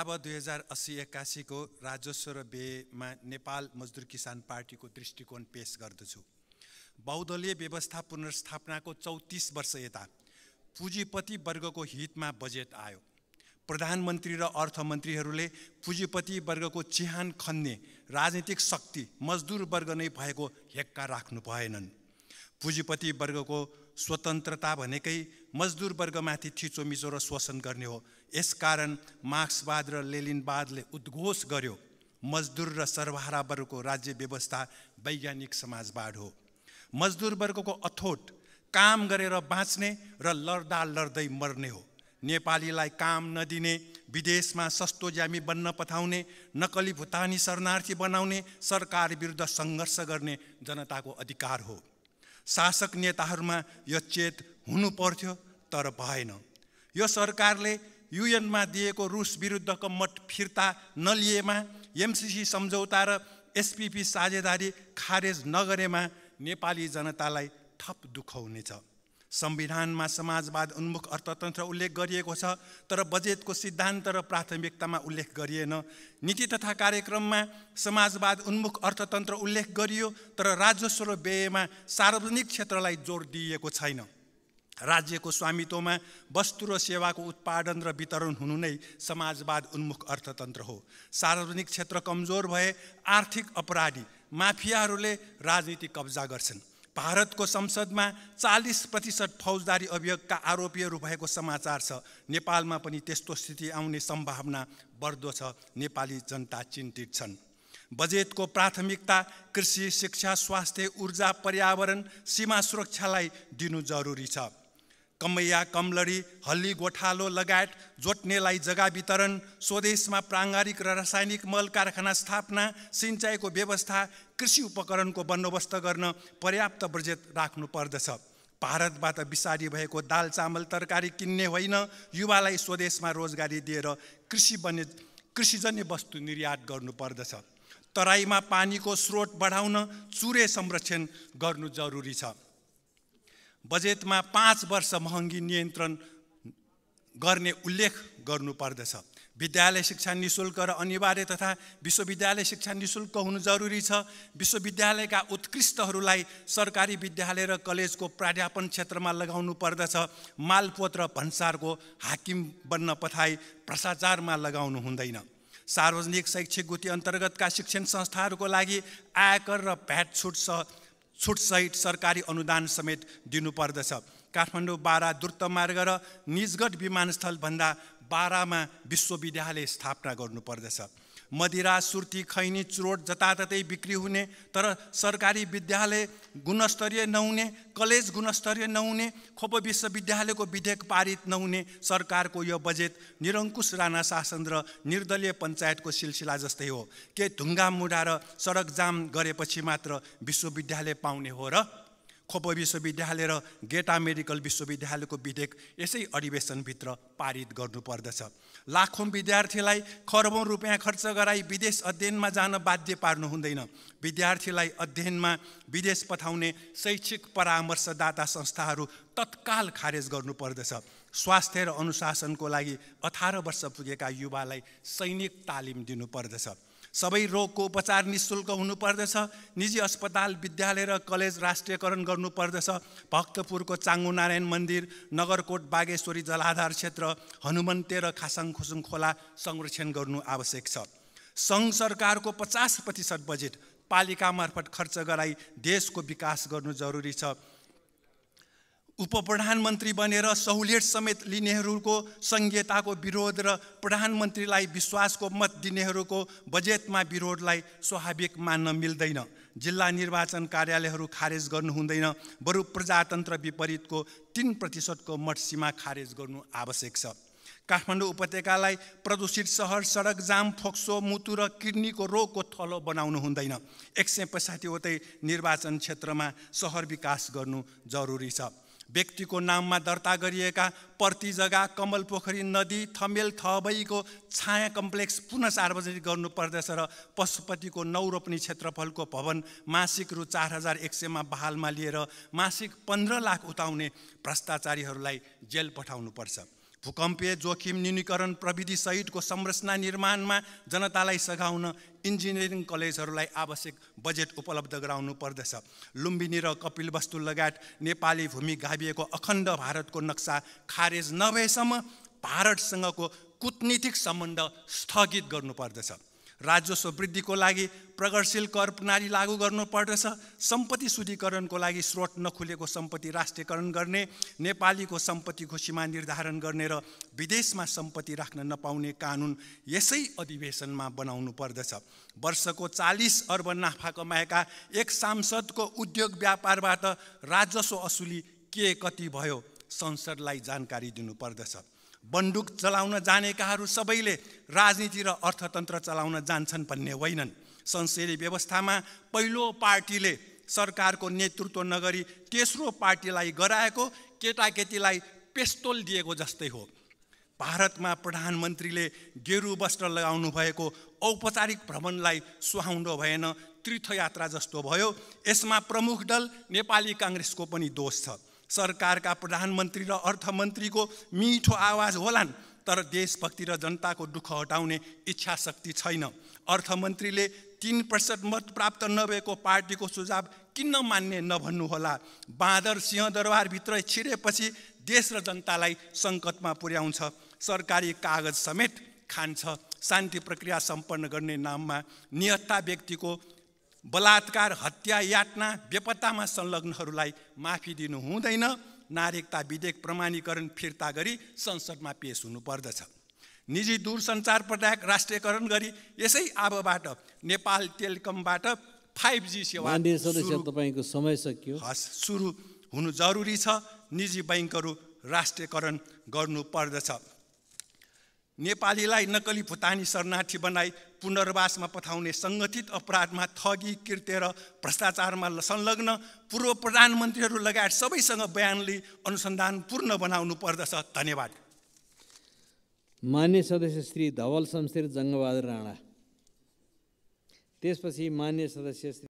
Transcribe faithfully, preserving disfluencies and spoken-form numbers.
अब दुई हजार अस्सी एक्कासी को राजस्व र व्ययमा नेपाल मजदुर किसान पार्टीको दृष्टिकोण पेश गर्दछु। बहुदलीय व्यवस्था पुनर्स्थापनाको चौतीस वर्ष यता पुँजीपति वर्गको हितमा बजेट आयो। प्रधानमन्त्री र अर्थमन्त्रीहरूले पुँजीपति वर्गको चिहान खन्ने राजनीतिक शक्ति मजदुर वर्ग नै भएको हेक्का राख्नु भएनन्। पुँजीपति वर्गको स्वतन्त्रता भनेकै मजदुर वर्गमाथि थिचोमिचो र शोषण गर्ने हो। यसकारण मार्क्सवाद र लेलिनवादले उद्घोष गर्यो, मजदुर र सर्वहारा वर्गको राज्य व्यवस्था वैज्ञानिक समाजवाद हो। मजदुर वर्गको अथोट काम गरेर बाँच्ने र लड्दा लड्दै मर्ने हो। नेपालीलाई काम नदिने, विदेशमा सस्तो ज्यामी बन्न पठाउने, नकली भुटानी शरणार्थी बनाउने, सरकार विरुद्ध सङ्घर्ष गर्ने जनताको अधिकार हो। शासक नेताहरूमा यो चेत हुनु पर्थ्यो, तर भएन। यो सरकारले युएनमा दिएको रुस विरुद्धको मत फिर्ता नलिएमा, एमसीसी सम्झौता र एसपीपी साझेदारी खारेज नगरेमा नेपाली जनतालाई थप दुःख हुनेछ। संविधानमा समाजवाद उन्मुख अर्थतन्त्र उल्लेख गरिएको छ, तर बजेटको सिद्धान्त र प्राथमिकतामा उल्लेख गरिएन। नीति तथा कार्यक्रममा समाजवाद उन्मुख अर्थतन्त्र उल्लेख गरियो, तर राजस्व र व्ययमा सार्वजनिक क्षेत्रलाई जोड दिइएको छैन। राज्यको स्वामित्वमा वस्तु र सेवाको उत्पादन र वितरण हुनु नै समाजवाद उन्मुख अर्थतन्त्र हो। सार्वजनिक क्षेत्र कमजोर भए आर्थिक अपराधी माफियाहरूले राजनीति कब्जा गर्छन्। भारतको संसदमा चालीस प्रतिशत फौजदारी अभियोगका आरोपीहरू भएको समाचार छ। नेपालमा पनि त्यस्तो स्थिति आउने सम्भावना बढ्दो छ। नेपाली जनता चिन्तित छन्। बजेटको प्राथमिकता कृषि, शिक्षा, स्वास्थ्य, ऊर्जा, पर्यावरण, सीमा सुरक्षालाई दिनु जरुरी छ। कमैया, कमलरी, हल्ली, गोठालो लगायत जोत्नेलाई जग्गा वितरण, स्वदेशमा प्राङ्गारिक र रासायनिक मल कारखाना स्थापना, सिँचाइको व्यवस्था, कृषि उपकरणको बन्दोबस्त गर्न पर्याप्त बजेट राख्नु पर्दछ। भारतबाट बिसारी भएको दाल, चामल, तरकारी किन्ने होइन, युवालाई स्वदेशमा रोजगारी दिएर कृषि बन्ने कृषिजन्य वस्तु निर्यात गर्नुपर्दछ। तराईमा पानीको स्रोत बढाउन चुरे संरक्षण गर्नु जरुरी छ। बजेटमा पाँच वर्ष महँगी नियन्त्रण गर्ने उल्लेख गर्नुपर्दछ। विद्यालय शिक्षा निशुल्क र अनिवार्य तथा विश्वविद्यालय शिक्षा निशुल्क हुनु जरुरी छ। विश्वविद्यालयका उत्कृष्टहरूलाई सरकारी विद्यालय र कलेजको प्राध्यापन क्षेत्रमा लगाउनु पर्दछ। मालपोत र भन्सारको हाकिम बन्न पठाई भ्रष्टाचारमा लगाउनु हुँदैन। सार्वजनिक शैक्षिक गुठी अन्तर्गतका शिक्षण संस्थाहरूको लागि आयकर र भ्याट छुट छुटसहित सरकारी अनुदान समेत दिनुपर्दछ। काठमाडौँ बारा द्रुतमार्ग र निजगढ विमानस्थलभन्दा बारामा विश्वविद्यालय स्थापना गर्नुपर्दछ। मदिरा, सुर्ती, खैनी, चुरोट जताततै बिक्री हुने तर सरकारी विद्यालय गुणस्तरीय नहुने, कलेज गुणस्तरीय नहुने, खोप विश्वविद्यालयको विधेयक पारित नहुने सरकारको यो बजेट निरङ्कुश राणा शासन र निर्दलीय पञ्चायतको सिलसिला जस्तै हो। के ढुङ्गा मुढा र सडक जाम गरेपछि मात्र विश्वविद्यालय पाउने हो र? खोप विश्वविद्यालय र गेटा मेडिकल विश्वविद्यालयको विधेयक यसै अधिवेशनभित्र पारित गर्नुपर्दछ। लाखौँ विद्यार्थीलाई खरबौँ रुपियाँ खर्च गराई विदेश अध्ययनमा जान बाध्य पार्नु हुँदैन। विद्यार्थीलाई अध्ययनमा विदेश पठाउने शैक्षिक परामर्शदाता संस्थाहरू तत्काल खारेज गर्नुपर्दछ। स्वास्थ्य र अनुशासनको लागि अठार वर्ष पुगेका युवालाई सैनिक तालिम दिनुपर्दछ। सबै रोगको उपचार निशुल्क हुनुपर्दछ। निजी अस्पताल, विद्यालय र कलेज राष्ट्रियकरण गर्नुपर्दछ। भक्तपुरको चाङ्गो नारायण मन्दिर, नगरकोट बागेश्वरी जलाधार क्षेत्र, हनुमन्ते र खासाङ खुसुङ खोला संरक्षण गर्नु आवश्यक छ। सङ्घ सरकारको पचास प्रतिशत बजेट पालिका मार्फत खर्च गराई देशको विकास गर्नु जरुरी छ। उप प्रधानमन्त्री बनेर सहुलियत समेत लिनेहरूको संघीयताको विरोध र प्रधानमन्त्रीलाई विश्वासको मत दिनेहरूको बजेटमा विरोधलाई स्वाभाविक मान्न मिल्दैन। जिल्ला निर्वाचन कार्यालयहरू खारेज गर्नु हुँदैन। बरु प्रजातन्त्र विपरीतको तीन प्रतिशतको मत सीमा खारेज गर्नु आवश्यक छ। काठमाडौँ उपत्यकालाई प्रदूषित सहर, सडक जाम, फोक्सो, मुटु र किडनीको रोगको थलो बनाउनु हुँदैन। एक सय पैँसठीवटै निर्वाचन क्षेत्रमा सहर विकास गर्नु जरुरी छ। व्यक्तिको नाममा दर्ता गरिएका पर्ती जग्गा, कमल पोखरी, नदी, थमेल, थबईको छाया कम्प्लेक्स पुनः सार्वजनिक गर्नुपर्दछ र पशुपतिको नौ रोपनी क्षेत्रफलको भवन मासिक रु चार हजार एक सयमा बहालमा लिएर मासिक पन्ध्र लाख उठाउने भ्रष्टाचारीहरूलाई जेल पठाउनुपर्छ। भूकंपीय जोखिम न्यूनीकरण प्रविधि सहितको संरचना निर्माणमा जनतालाई सघाउन इन्जिनियरिङ कलेजहरूलाई आवश्यक बजेट उपलब्ध गराउनु पर्दछ। लुम्बिनी र कपिलवस्तु लगायत नेपाली भूमि गाभिएको अखण्ड भारतको नक्सा खारेज नभएसम्म भारतसँगको कूटनीतिक सम्बन्ध स्थगित गर्नुपर्दछ। राजस्व वृद्धिको लागि प्रगतिशील कर प्रणाली लागू गर्नुपर्दछ। सम्पत्ति शुद्धिकरणको लागि स्रोत नखुलेको सम्पत्ति राष्ट्रियकरण गर्ने, नेपालीको सम्पत्तिको सीमा निर्धारण गर्ने र विदेशमा सम्पत्ति राख्न नपाउने कानुन यसै अधिवेशनमा बनाउनु पर्दछ। वर्षको चालीस अर्ब नाफा कमाएका एक सांसदको उद्योग व्यापारबाट राजस्व असुली के कति भयो संसदलाई जानकारी दिनुपर्दछ। बन्दुक चलाउन जानेकाहरू सबैले राजनीति र अर्थतन्त्र चलाउन जान्छन् भन्ने होइनन्। संसदीय व्यवस्थामा पहिलो पार्टीले सरकारको नेतृत्व नगरी तेस्रो पार्टीलाई गराएको केटाकेटीलाई पेस्तोल दिएको जस्तै हो। भारतमा प्रधानमन्त्रीले गेरु वस्त्र लगाउनु भएको औपचारिक भ्रमणलाई सुहाउँदो भएन, तीर्थयात्रा जस्तो भयो। यसमा प्रमुख दल नेपाली काङ्ग्रेसको पनि दोष छ। सरकारका प्रधानमन्त्री र अर्थमन्त्रीको मीठो आवाज होलान्, तर देशभक्ति र जनताको दुःख हटाउने इच्छा शक्ति छैन। अर्थमन्त्रीले तीन प्रतिशत मत प्राप्त नभएको पार्टीको सुझाव किन मान्ने नभन्नुहोला। बाँदर सिंहदरबारभित्र छिरेपछि देश र जनतालाई सङ्कटमा पुर्याउँछ, सरकारी कागज समेत खान्छ। शान्ति प्रक्रिया सम्पन्न गर्ने नाममा निहत्था व्यक्तिको बलात्कार, हत्या, यातना, बेपत्तामा संलग्नहरूलाई माफी दिनु हुँदैन। नागरिकता विधेयक प्रमाणीकरण फिर्ता गरी संसदमा पेश हुनुपर्दछ। निजी दूरसञ्चार प्रदायक राष्ट्रियकरण गरी यसै आबबाट नेपाल टेलिकमबाट फाइभ जी सेवा तपाईको समय सकियो सुरु हुनु जरुरी छ। निजी बैंकहरू राष्ट्रियकरण गर्नुपर्दछ। नेपालीलाई नक्कली भुटानी शरणार्थी बनाई पुनर्वासमा पठाउने सङ्गठित अपराधमा ठगी, किर्ते र भ्रष्टाचारमा संलग्न पूर्व प्रधानमन्त्रीहरू लगायत सबैसँग बयानले अनुसन्धानपूर्ण बनाउनु पर्दछ। धन्यवाद। मान्य सदस्य श्री धवल शमशेर जङ्गबहादुर राणा, त्यसपछि मान्य सदस्य श्री